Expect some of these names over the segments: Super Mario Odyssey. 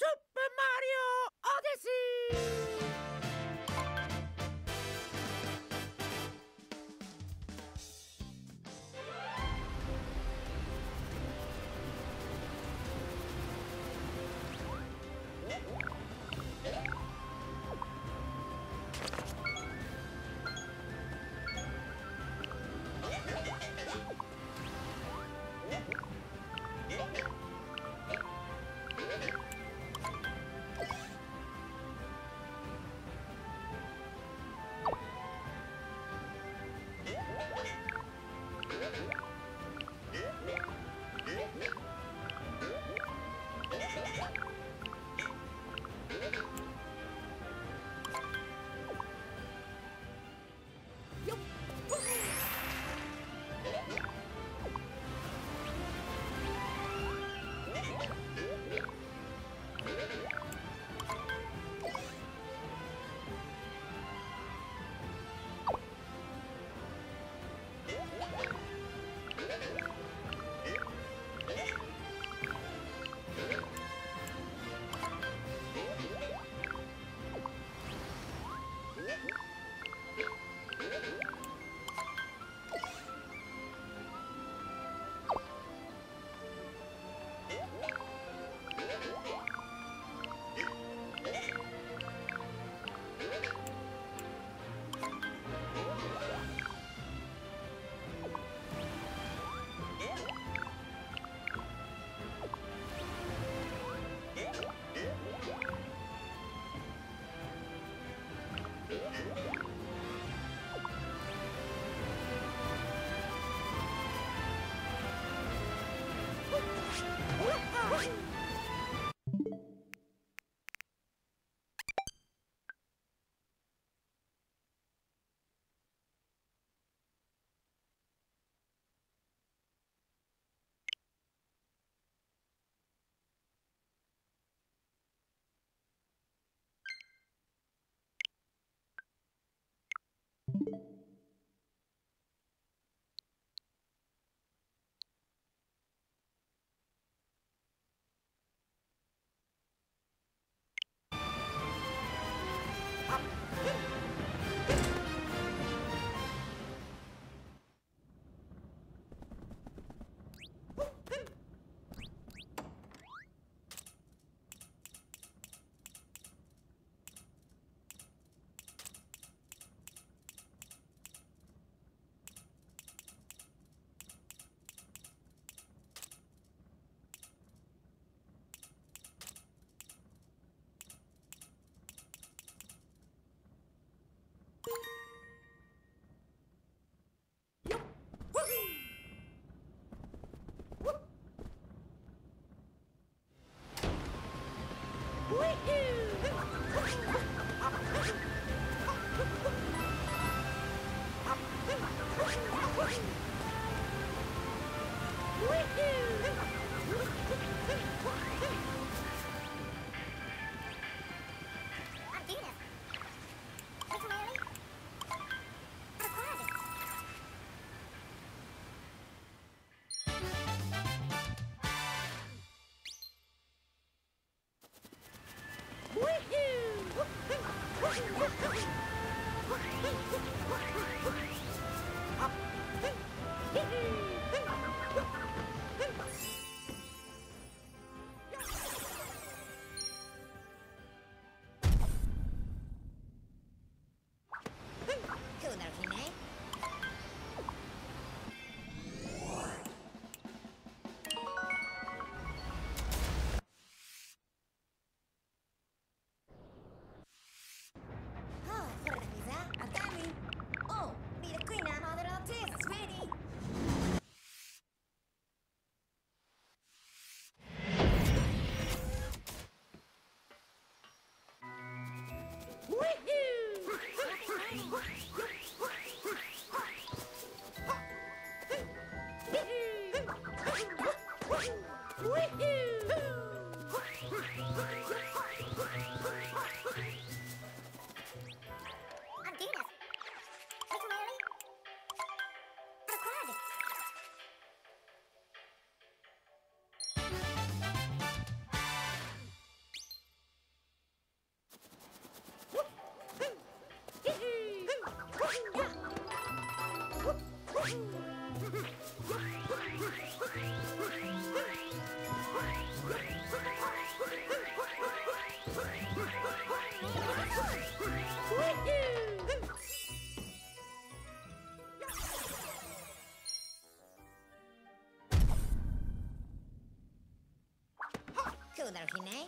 Super Mario Odyssey! Woohoo! you, Darlene.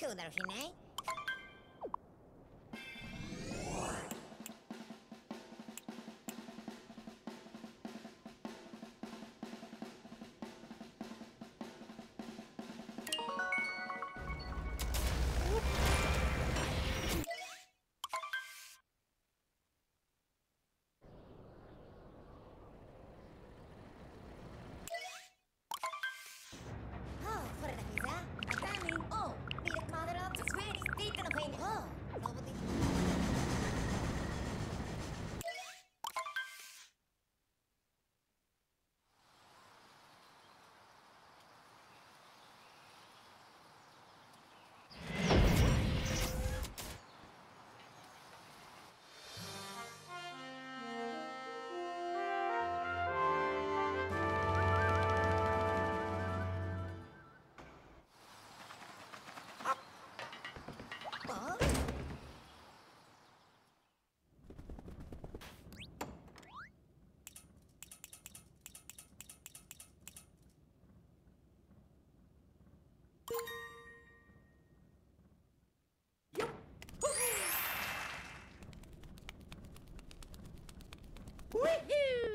Cool, Darlene. Woohoo!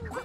Woohoo!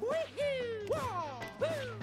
Woohoo! Whoa! Woo!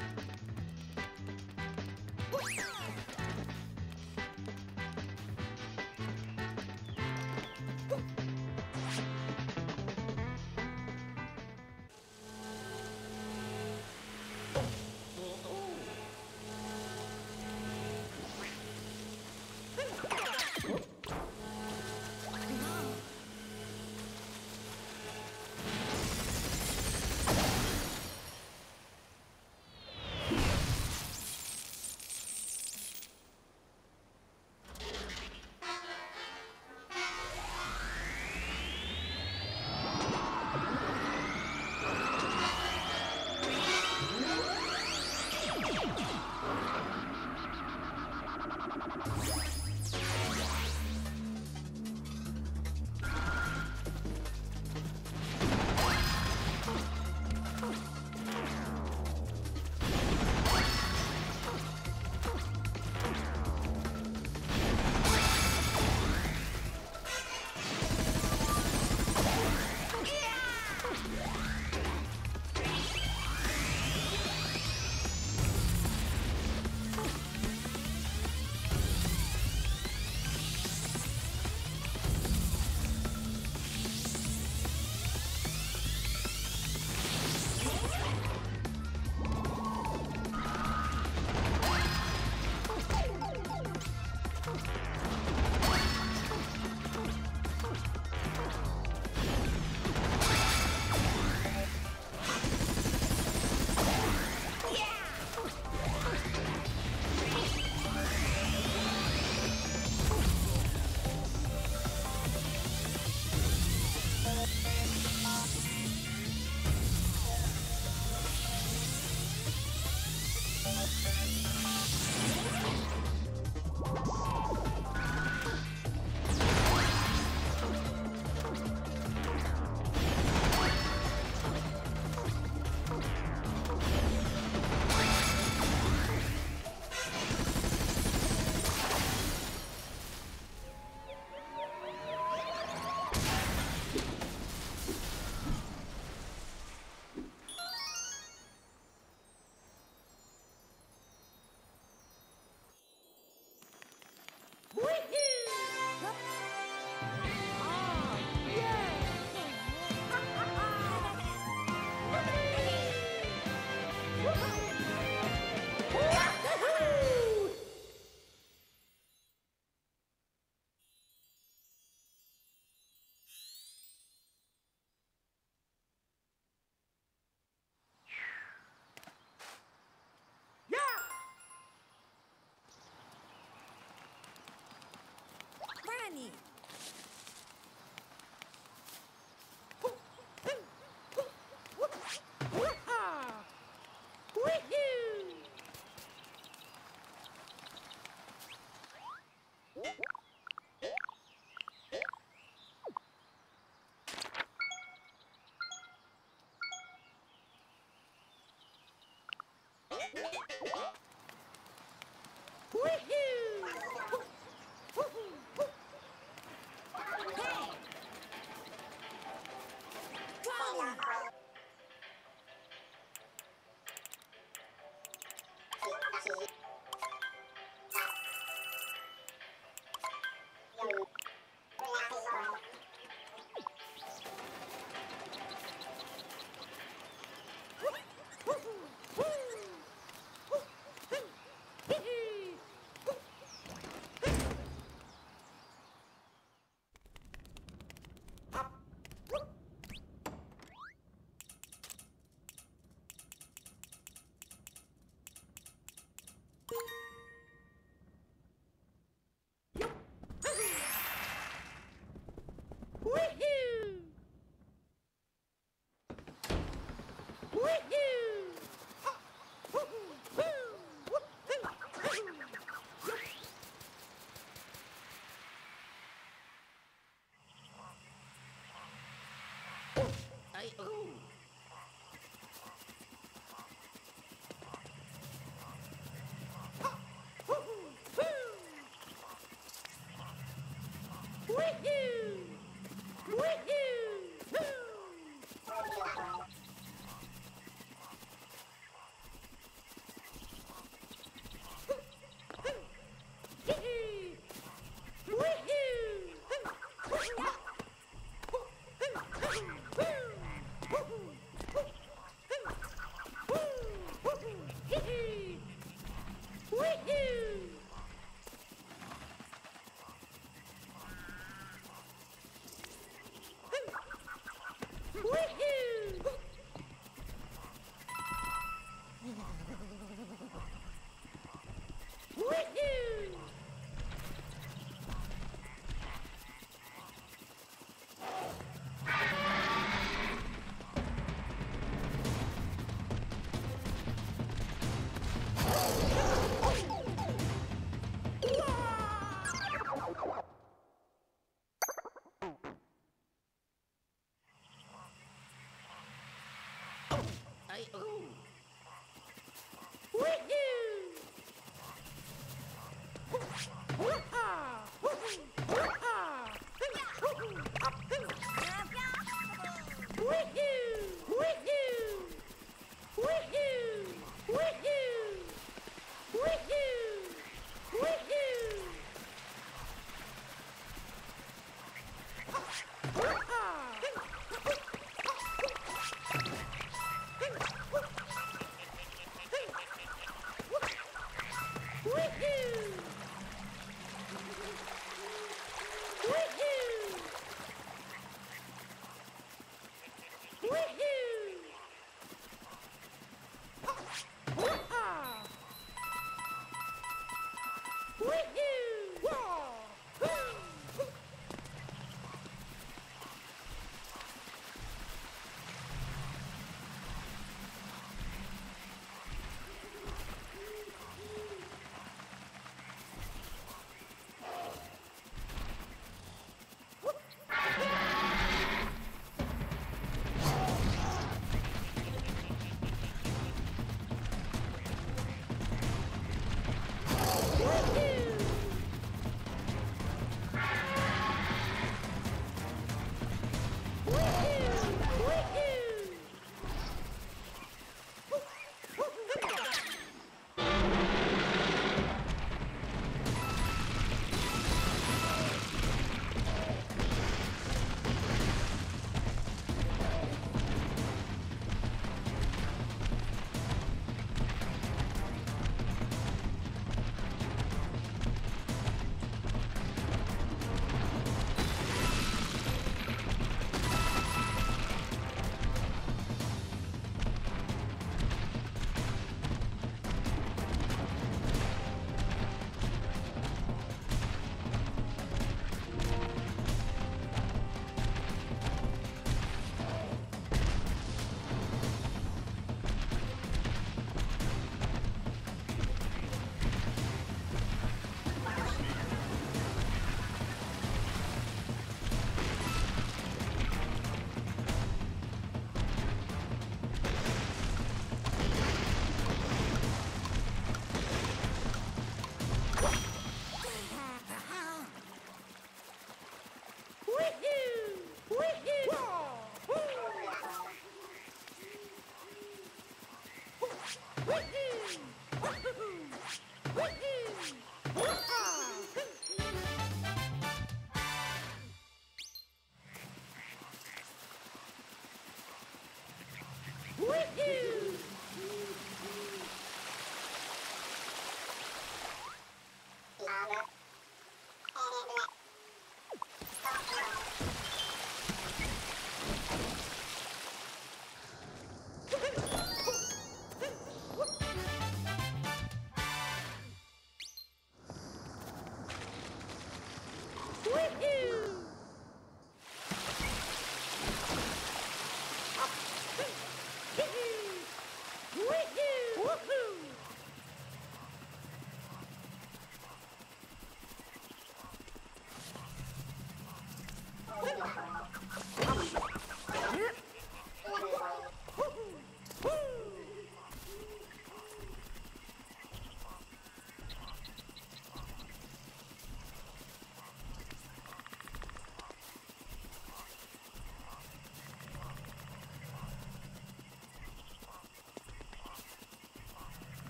Woohoo! Woohoo!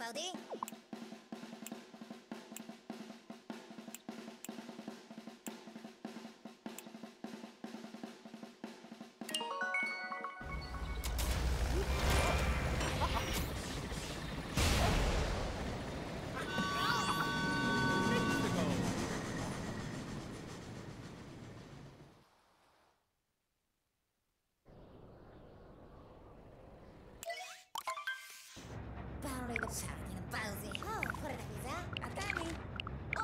Buddy.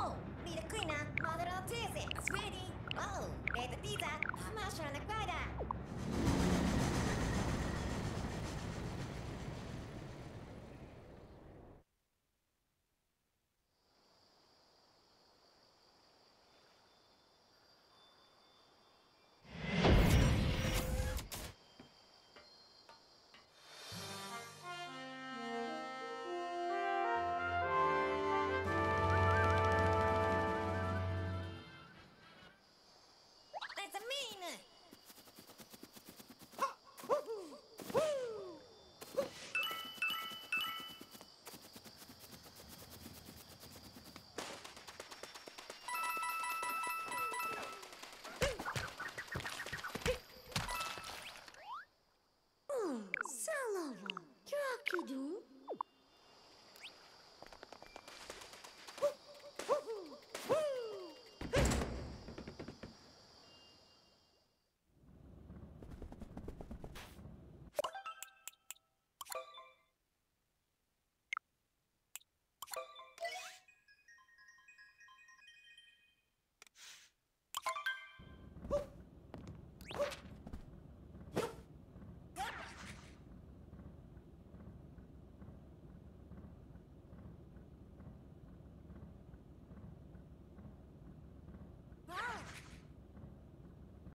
Oh, mira, Quina, mother of Tizzy, it's ready. Oh, made the pizza, smash on the fire.